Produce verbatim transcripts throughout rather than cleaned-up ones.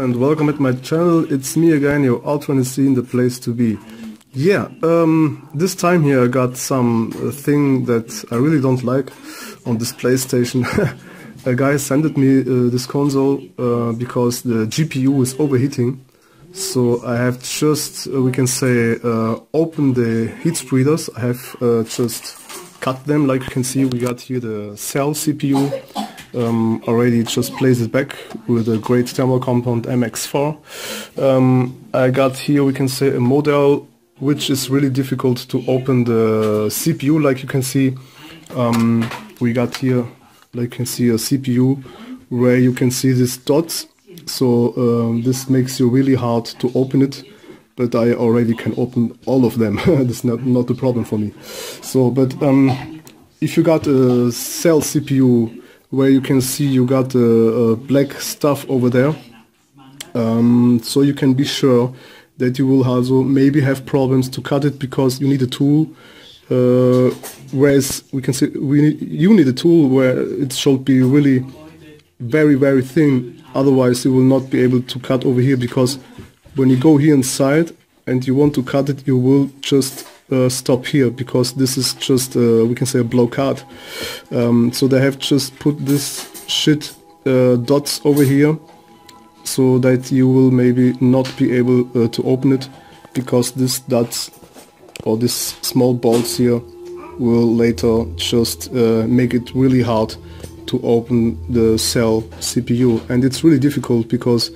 and welcome at my channel. It's me again, your UltraNSC in the place to be. Yeah, um, this time here I got some uh, thing that I really don't like on this PlayStation. A guy sent me uh, this console uh, because the G P U is overheating. So I have just, uh, we can say, uh, opened the heat spreaders. I have uh, just cut them. Like you can see, we got here the cell C P U. Um, already just placed it back with a great thermal compound M X four. Um, I got here, we can say, a model which is really difficult to open the C P U, like you can see. Um, we got here, like you can see, a C P U where you can see these dots. So um, this makes you really hard to open it, but I already can open all of them. That's not not a problem for me. So, but um, if you got a cell C P U where you can see you got a, a black stuff over there, um, so you can be sure that you will also maybe have problems to cut it because you need a tool. Uh, whereas we can see we need, you need a tool where it should be really very very thin. Otherwise you will not be able to cut over here, because when you go here inside and you want to cut it, you will just uh, stop here, because this is just uh, we can say a blockade. Um, so they have just put this shit uh, dots over here so that you will maybe not be able uh, to open it, because this dots or this small bolts here will later just uh, make it really hard to open the cell C P U. And it's really difficult because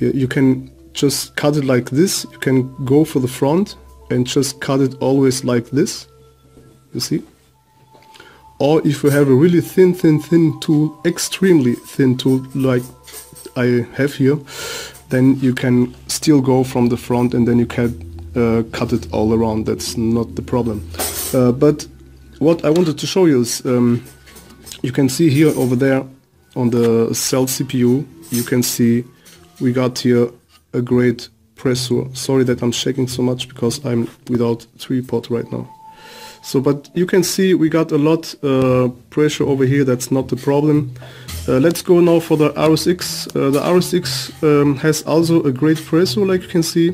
you can just cut it like this. You can go for the front and just cut it always like this, you see. Or if you have a really thin thin thin tool, extremely thin tool like I have here, then you can still go from the front and then you can uh, cut it all around. That's not the problem. Uh, but what I wanted to show you is um, you can see here over there on the cell C P U, you can see we got here a great pressure. Sorry that I'm shaking so much because I'm without tripod right now. So, but you can see we got a lot uh, pressure over here. That's not the problem. Uh, let's go now for the R S X. Uh, the R S X um, has also a great pressure, like you can see.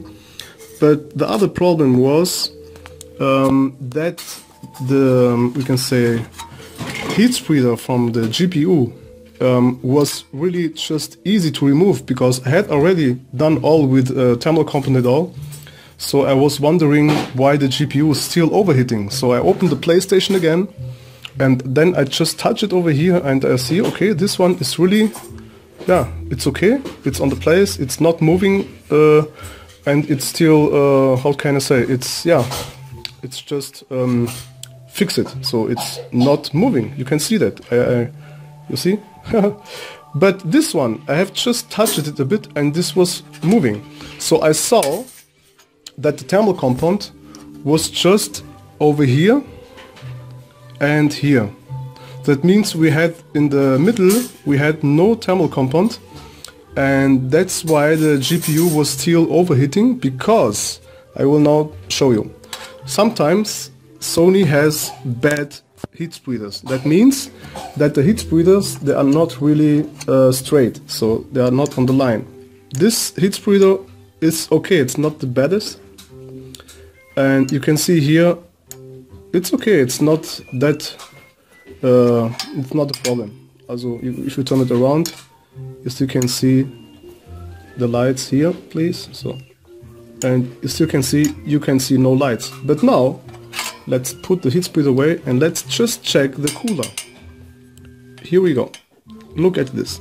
But the other problem was um, that the um, we can say heat spreader from the G P U um, was really just easy to remove, because I had already done all with uh, thermal component all. So I was wondering why the G P U is still overheating. So I opened the PlayStation again and then I just touch it over here and I see, okay, this one is really, yeah, it's okay. It's on the place, it's not moving uh, and it's still, uh, how can I say, it's, yeah, it's just... Um, fix it, so it's not moving. You can see that. I, I, you see? But this one, I have just touched it a bit and this was moving. So I saw that the thermal compound was just over here and here. That means we had in the middle, we had no thermal compound, and that's why the G P U was still overheating, because I will now show you. Sometimes Sony has bad heat spreaders. That means that the heat spreaders, they are not really uh, straight, so they are not on the line. This heat spreader is okay, it's not the baddest. And you can see here, it's okay, it's not that, uh, it's not a problem. Also, if you turn it around, you still can see the lights here, please. So, and you still can see, you can see no lights. But now, let's put the heat spreader away and let's just check the cooler. Here we go. Look at this.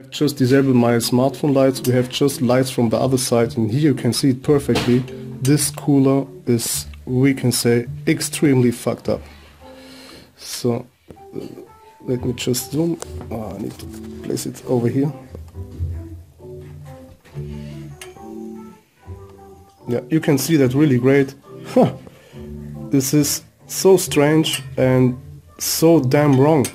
I've just disabled my smartphone lights. We have just lights from the other side, and here you can see it perfectly. This cooler is, we can say, extremely fucked up. So, let me just zoom. Oh, I need to place it over here. Yeah, you can see that really great. Huh. This is so strange and so damn wrong.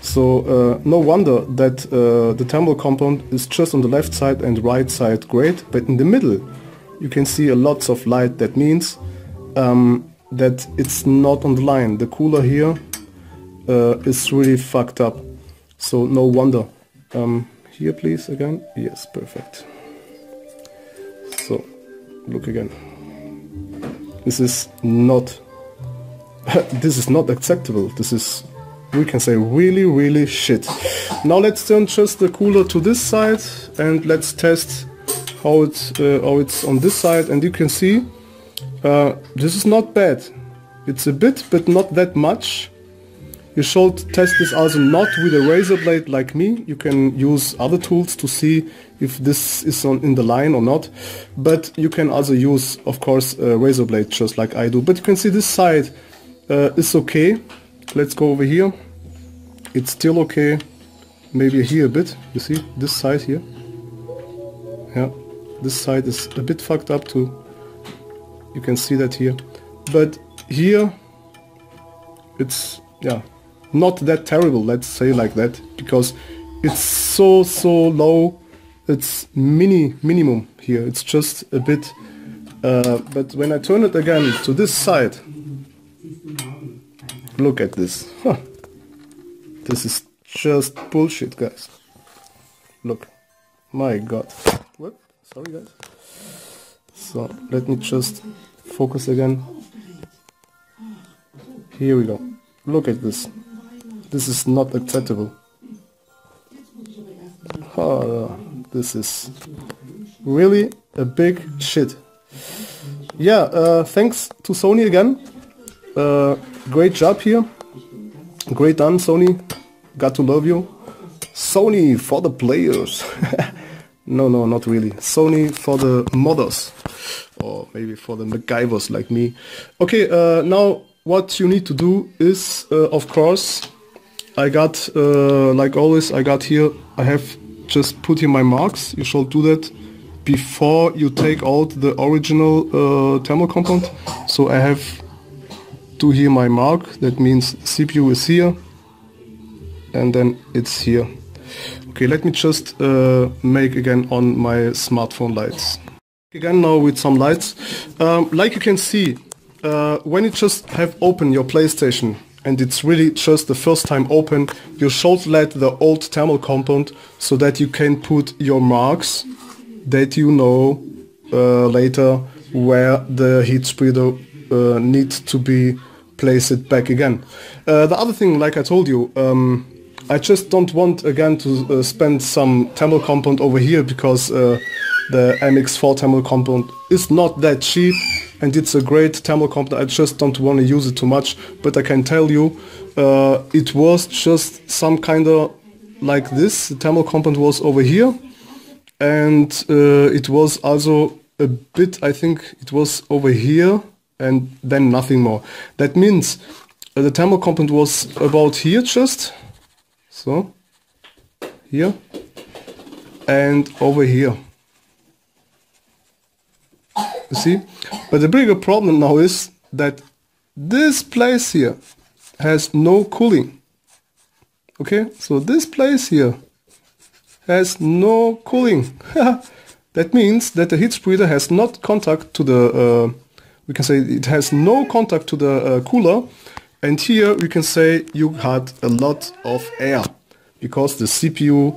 So uh, no wonder that uh, the thermal compound is just on the left side and right side great, but in the middle you can see a lots of light. That means um, that it's not on the line. The cooler here uh, is really fucked up. So no wonder. Um, here please again. Yes, perfect. Look again. This is not... this is not acceptable. This is, we can say, really, really shit. Now let's turn just the cooler to this side and let's test how, it, uh, how it's on this side. And you can see, uh, this is not bad. It's a bit, but not that much. You should test this also not with a razor blade like me. You can use other tools to see if this is on, in the line or not. But you can also use, of course, a razor blade just like I do. But you can see this side uh, is okay. Let's go over here. It's still okay. Maybe here a bit. You see this side here. Yeah, this side is a bit fucked up too. You can see that here. But here, it's, yeah, not that terrible, let's say like that, because it's so so low. It's mini minimum here. It's just a bit. Uh, but when I turn it again to this side, look at this. Huh. This is just bullshit, guys. Look, my God. What? Sorry, guys. So let me just focus again. Here we go. Look at this. This is not acceptable. Oh, this is really a big shit. Yeah, uh, thanks to Sony again. Uh, great job here. Great done, Sony. Got to love you. Sony for the players. No, no, not really. Sony for the modders. Or maybe for the MacGyvers like me. Okay, uh, now... what you need to do is, uh, of course, I got, uh, like always, I got here, I have just put in my marks. You shall do that before you take out the original uh, thermal compound. So I have to here my mark, that means C P U is here, and then it's here. Okay, let me just uh, make again on my smartphone lights. Again now with some lights. Um, like you can see, Uh, when you just have open your PlayStation and it's really just the first time open, you should let the old thermal compound so that you can put your marks that you know uh, later where the heat spreader uh, needs to be placed back again. Uh, the other thing, like I told you, um, I just don't want again to uh, spend some thermal compound over here because uh, the M X four thermal compound is not that cheap. And it's a great thermal compound, I just don't want to use it too much, but I can tell you, uh, it was just some kind of like this. The thermal compound was over here, and uh, it was also a bit, I think it was over here, and then nothing more. That means uh, the thermal compound was about here just, so, here, and over here. You see? But the bigger problem now is that this place here has no cooling. Okay? So this place here has no cooling. That means that the heat spreader has not contact to the, uh, we can say it has no contact to the uh, cooler. And here we can say you had a lot of air because the C P U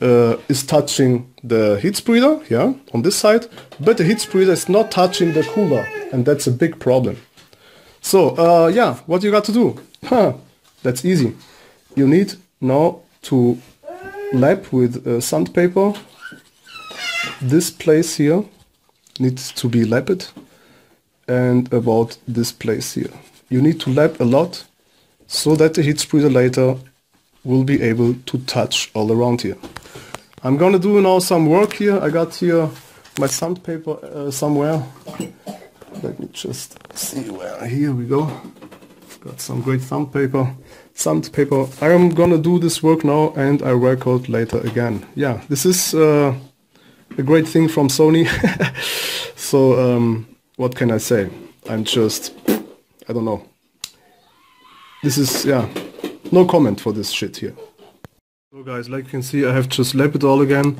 Uh, is touching the heat spreader, yeah, on this side, but the heat spreader is not touching the cooler, and that's a big problem. So, uh, yeah, what you got to do? Huh, that's easy. You need now to lap with uh, sandpaper. This place here needs to be lapped, and about this place here. You need to lap a lot, so that the heat spreader later will be able to touch all around here. I'm gonna do now some work here. I got here my sandpaper uh, somewhere. Let me just see where. Here we go. Got some great sandpaper. Sandpaper. I am gonna do this work now and I record later again. Yeah, this is uh, a great thing from Sony. So um, what can I say? I'm just, I don't know. This is, yeah, no comment for this shit here. So guys, like you can see, I have just lapped it all again.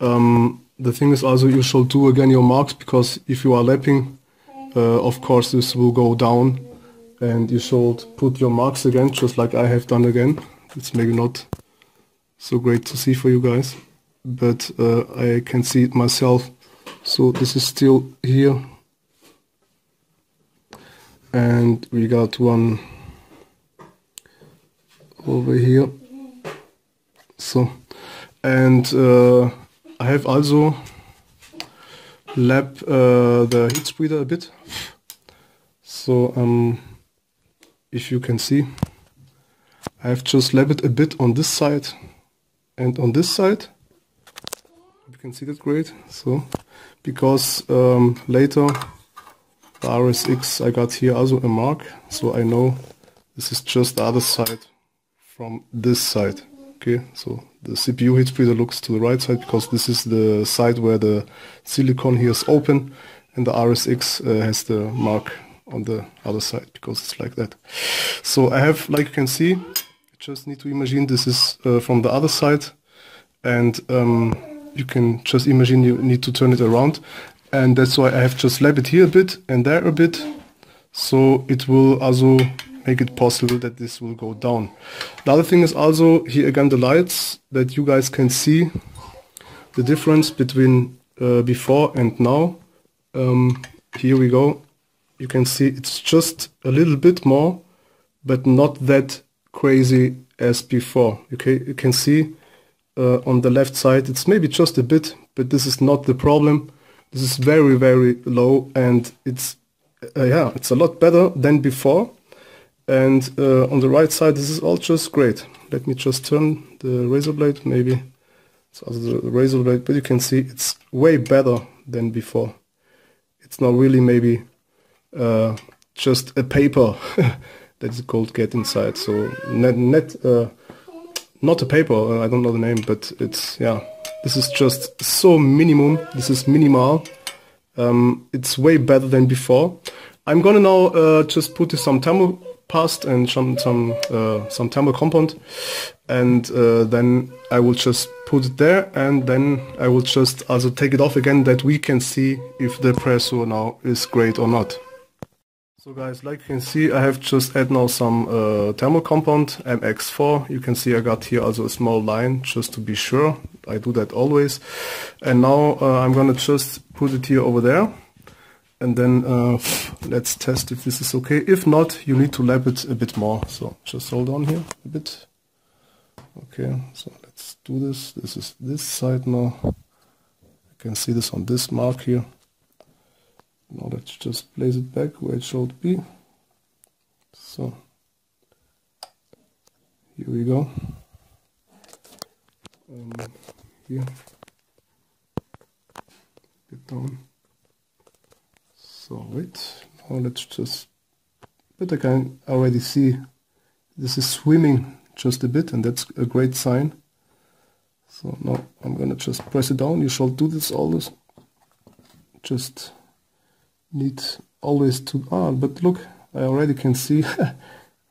Um, the thing is also you should do again your marks, because if you are lapping, uh, of course this will go down and you should put your marks again, just like I have done again. It's maybe not so great to see for you guys, but uh, I can see it myself. so this is still here, and we got one over here. So, and uh, I have also lap uh, the heat spreader a bit, so um, if you can see, I have just lapped it a bit on this side and on this side. You can see that great. So, because um, later the R S X I got here also a mark, so I know this is just the other side from this side. Okay, so the C P U heat spreader looks to the right side because this is the side where the silicon here is open, and the R S X uh, has the mark on the other side because it's like that. So I have, like you can see, I just need to imagine this is uh, from the other side, and um, you can just imagine you need to turn it around, and that's why I have just lapped it here a bit and there a bit, so it will also make it possible that this will go down. The other thing is also here again the lights, that you guys can see the difference between uh, before and now. Um, here we go. You can see it's just a little bit more, but not that crazy as before. Okay, you can see uh, on the left side it's maybe just a bit, but this is not the problem. This is very very low, and it's uh, yeah, it's a lot better than before. And uh, on the right side, this is all just great. Let me just turn the razor blade, maybe. It's also the razor blade, but you can see it's way better than before. It's not really maybe uh, just a paper that the gold get inside. So net, net, uh, not a paper, I don't know the name, but it's, yeah. This is just so minimum, this is minimal. Um, it's way better than before. I'm gonna now uh, just put some thermal past and some some uh, some thermal compound, and uh, then I will just put it there, and then I will just also take it off again, that we can see if the presso now is great or not. So guys, like you can see, I have just add now some uh, thermal compound M X four. You can see I got here also a small line just to be sure. I do that always, and now uh, I'm gonna just put it here over there. And then uh, let's test if this is okay. If not, you need to lap it a bit more. So just hold on here a bit. Okay, so let's do this. This is this side now. You can see this on this mark here. Now let's just place it back where it should be. So here we go. Um, here. Get down. So wait, now let's just, but I can already see this is swimming just a bit, and that's a great sign. So now I'm gonna just press it down. You shall do this always. Just need always to, ah, but look, I already can see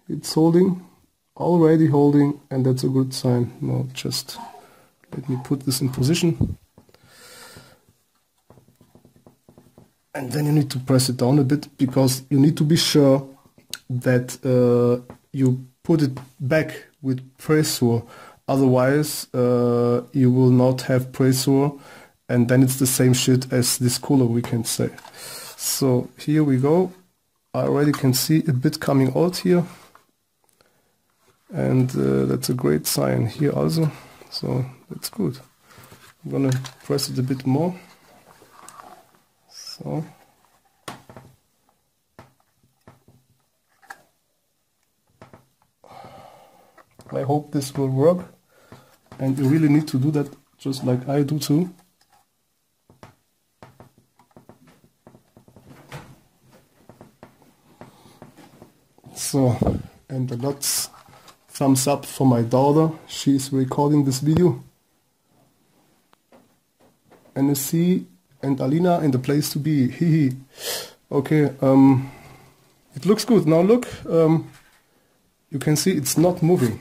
it's holding, already holding, and that's a good sign. Now just let me put this in position. And then you need to press it down a bit, because you need to be sure that uh, you put it back with pressure, otherwise uh, you will not have pressure, and then it's the same shit as this cooler, we can say. So here we go. I already can see a bit coming out here, and uh, that's a great sign here also, so that's good. I'm gonna press it a bit more. So, I hope this will work, and you really need to do that just like I do too. So, and a lot of thumbs up for my daughter, she is recording this video. N S C and Alina in the place to be, hee hee. Okay, um, it looks good. Now look, um, you can see it's not moving.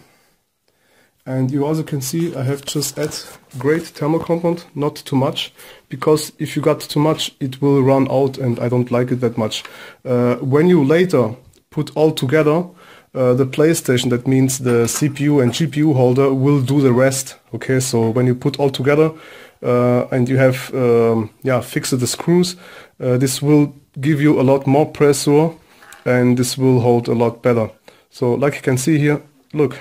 And you also can see I have just added great thermal compound, not too much, because if you got too much it will run out, and I don't like it that much. Uh, when you later put all together, Uh, the PlayStation, that means the C P U and G P U holder, will do the rest. Okay, so when you put all together, uh, and you have um, yeah fixed the screws, uh, this will give you a lot more pressure and this will hold a lot better. So like you can see here, look,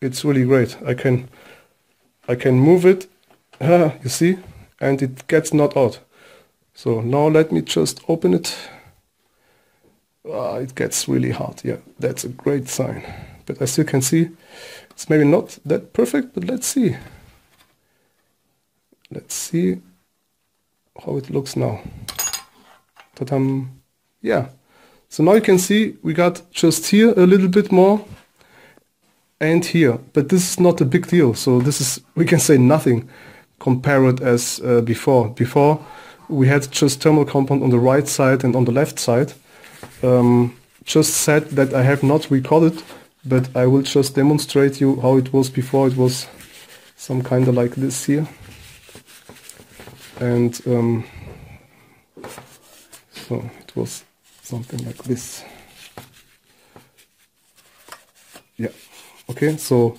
it's really great. I can I can move it, you see, and it gets not out. So now let me just open it. Uh, it gets really hard. Yeah, that's a great sign. But as you can see, it's maybe not that perfect, but let's see. Let's see how it looks now. Ta-dam. Yeah. So now you can see we got just here a little bit more and here, but this is not a big deal. So this is, we can say nothing compared as uh, before. Before we had just thermal compound on the right side and on the left side. Um, just said that I have not recorded, but I will just demonstrate you how it was before. It was some kind of like this here, and um, so it was something like this. Yeah, okay, so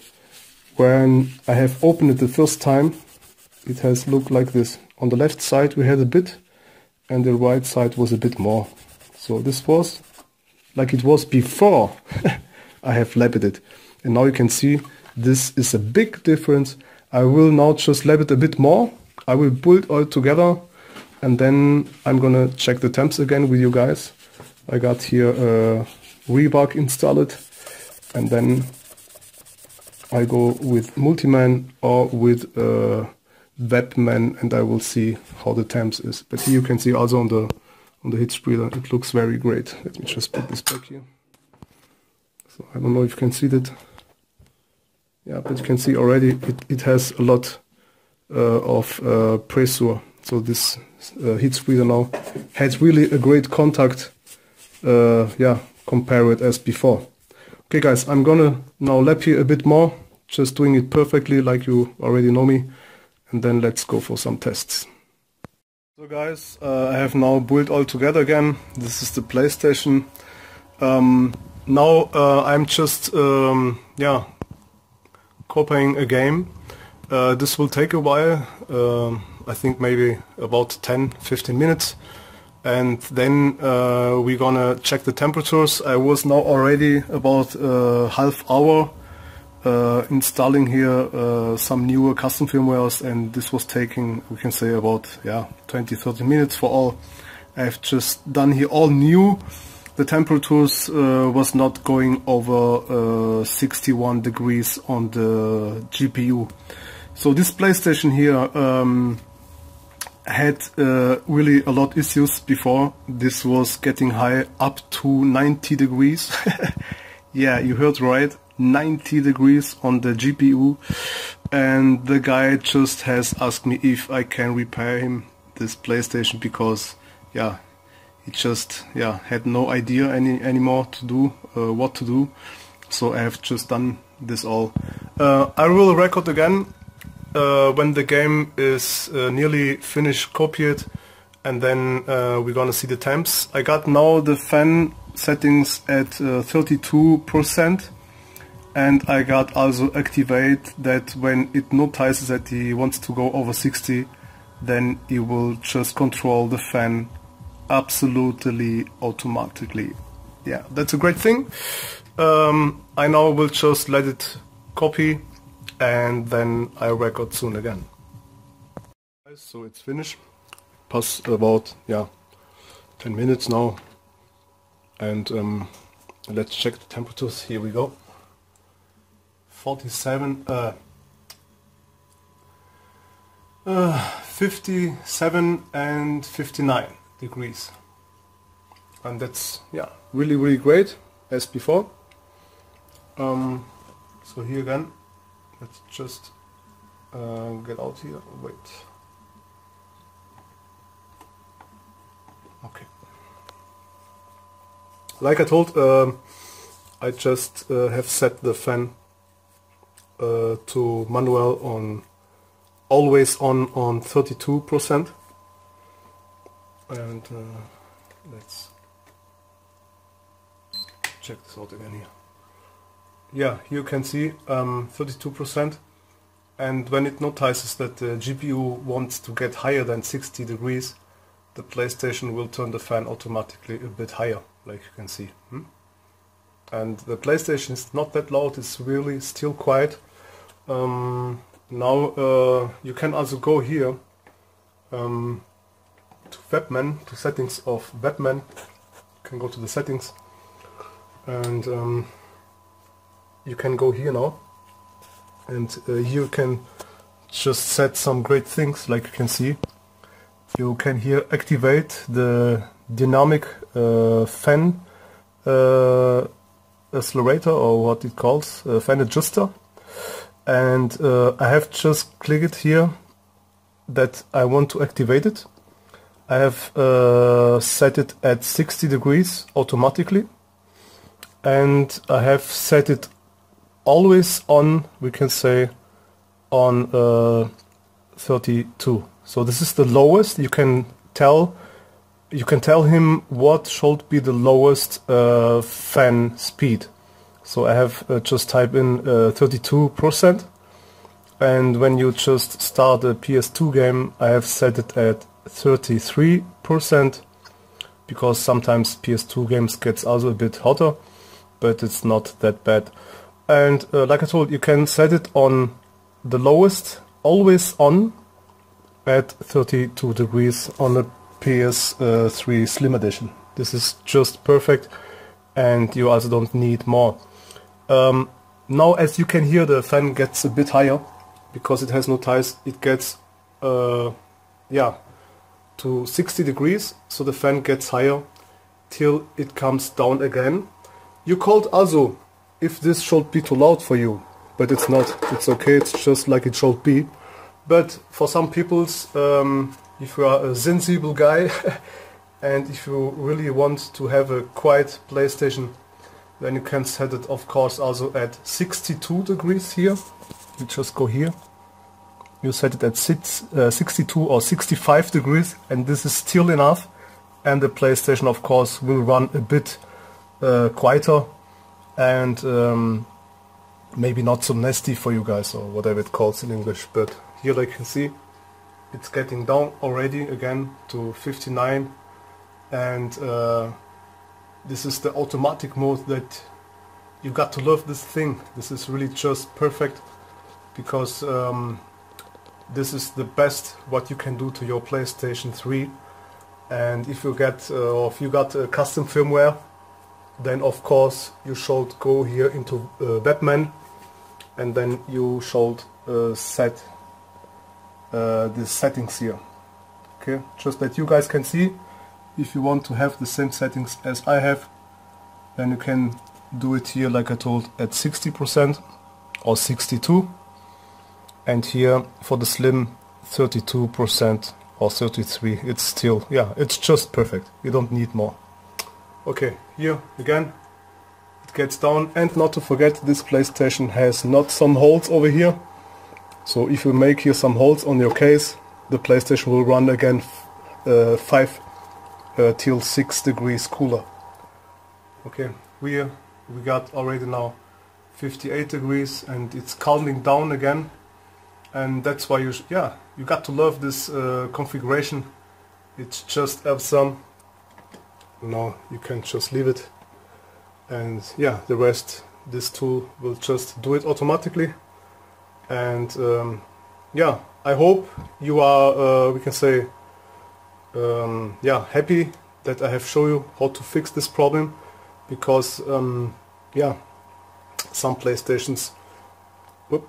when I have opened it the first time, it has looked like this. On the left side we had a bit, and the right side was a bit more. So this was like it was before I have lapped it. And now you can see this is a big difference. I will now just lap it a bit more. I will pull it all together and then I'm gonna check the temps again with you guys. I got here a Rebug installed and then I go with Multiman or with uh, Webman and I will see how the temps is. But here you can see also on the On the heat spreader, it looks very great. Let me just put this back here. So I don't know if you can see that. Yeah, but you can see already it, it has a lot uh, of uh, pressure. So this uh, heat spreader now has really a great contact. Uh, yeah, compare it as before. Okay, guys, I'm gonna now lap here a bit more, just doing it perfectly like you already know me, and then let's go for some tests. So guys, uh, I have now built all together again. This is the PlayStation. Um, now uh, I'm just um, yeah copying a game. Uh, this will take a while. Uh, I think maybe about ten to fifteen minutes, and then uh, we're gonna check the temperatures. I was now already about uh, half hour uh, installing here uh, some newer custom firmwares, and this was taking, we can say, about yeah twenty to thirty minutes for all. I've just done here all new. The temperatures uh, was not going over uh, sixty-one degrees on the G P U. So this PlayStation here um, had uh, really a lot issues before. This was getting high up to ninety degrees. Yeah, you heard right, ninety degrees on the G P U, and the guy just has asked me if I can repair him this PlayStation because yeah he just yeah had no idea any anymore to do uh, what to do. So I have just done this all. uh, I will record again uh, when the game is uh, nearly finished copied, and then uh, we're gonna see the temps. I got now the fan settings at thirty-two percent, and I got also activate that when it notices that he wants to go over sixty, then it will just control the fan absolutely automatically. Yeah, that's a great thing. Um, I now will just let it copy and then I record soon again. So it's finished. Pass about yeah ten minutes now, and um, let's check the temperatures. Here we go. forty-seven, uh, uh, fifty-seven and fifty-nine degrees, and that's yeah really really great as before. Um, so here again, let's just uh, get out here. Wait. Okay. Like I told, uh, I just uh, have set the fan Uh, to manual on always on on thirty-two percent, and uh, let's check this out again here. Yeah, you can see um, thirty-two percent, and when it notices that the G P U wants to get higher than sixty degrees, the PlayStation will turn the fan automatically a bit higher, like you can see. Hmm? And the PlayStation is not that loud, it's really still quiet. Um, now uh, you can also go here um, to Webman, to settings of Webman. You can go to the settings and um, you can go here now, and uh, here you can just set some great things, like you can see. You can here activate the dynamic uh, fan uh, accelerator, or what it calls, uh, fan adjuster. And uh, I have just clicked it here that I want to activate it. I have uh, set it at sixty degrees automatically, and I have set it always on, we can say, on uh, thirty-two. So this is the lowest. You can tell, you can tell him what should be the lowest uh, fan speed. So I have uh, just type in uh, thirty-two percent, and when you just start a P S two game, I have set it at thirty-three percent, because sometimes P S two games gets also a bit hotter, but it's not that bad. And uh, like I told, you can set it on the lowest, always on, at thirty-two degrees on the P S three Slim Edition. This is just perfect, and you also don't need more. Um, now, as you can hear, the fan gets a bit higher because it has no ties. It gets, uh, yeah, to sixty degrees, so the fan gets higher till it comes down again. You called also if this should be too loud for you, but it's not. It's okay. It's just like it should be. But for some people's, um, if you are a sensible guy and if you really want to have a quiet PlayStation, then you can set it, of course, also at sixty-two degrees here. You just go here, you set it at sixty-two or sixty-five degrees, and this is still enough, and the PlayStation, of course, will run a bit uh, quieter and um, maybe not so nasty for you guys, or whatever it calls in English. But here, like you can see, it's getting down already again to fifty-nine, and uh, this is the automatic mode that you got to love. This thing, this is really just perfect, because um, this is the best what you can do to your PlayStation three. And if you get uh, or if you got a custom firmware, then of course you should go here into uh, Webman, and then you should uh, set Uh, the settings here. Okay, just that you guys can see, if you want to have the same settings as I have, then you can do it here, like I told, at sixty percent or sixty-two, and here for the slim thirty-two percent or thirty-three. It's still, yeah, it's just perfect. You don't need more. Okay, here again it gets down, and not to forget, this PlayStation has not some holes over here. So if you make here some holes on your case, the PlayStation will run again uh, five till six degrees cooler. Okay, we, we got already now fifty-eight degrees, and it's counting down again. And that's why you, yeah, you got to love this uh, configuration. It's just awesome. Now you can just leave it. And yeah, the rest, this tool will just do it automatically. And um, yeah, I hope you are, uh, we can say, um, yeah, happy that I have shown you how to fix this problem, because um, yeah, some PlayStations whoop,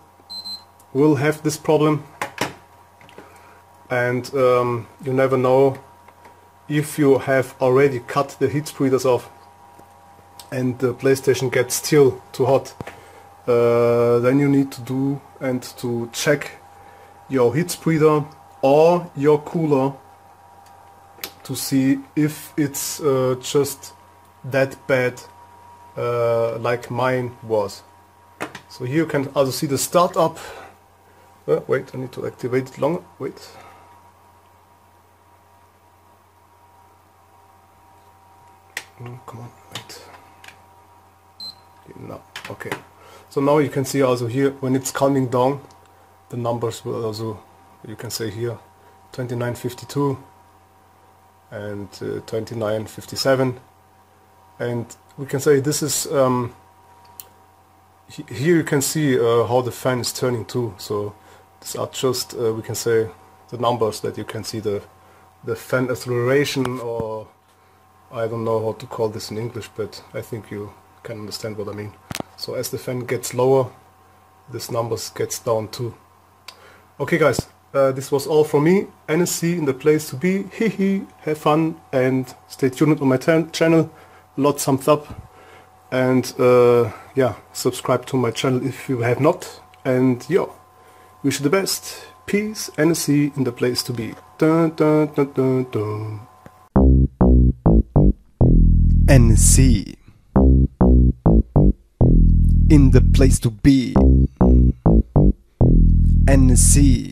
will have this problem, and um, you never know if you have already cut the heat spreaders off and the PlayStation gets still too hot. Uh, then you need to do and to check your heat spreader or your cooler to see if it's uh, just that bad uh, like mine was. So here you can also see the startup. Uh, wait, I need to activate it longer. Wait. Oh, come on, wait. No, okay. So now you can see also here, when it's counting down, the numbers will also, you can say here, twenty-nine fifty-two and uh, twenty-nine fifty-seven, and we can say this is um, he here you can see uh, how the fan is turning to. So these are just uh, we can say the numbers that you can see, the the fan acceleration, or I don't know how to call this in English, but I think you can understand what I mean. So as the fan gets lower, this numbers gets down too. Okay guys, uh, this was all from me. N S C in the place to be. Hee hee, have fun and stay tuned on my channel. Lot thumbs up, and uh, yeah, subscribe to my channel if you have not. And yo, wish you the best. Peace. N S C in the place to be. Dun, dun, dun, dun, dun. N S C in the place to be. N S C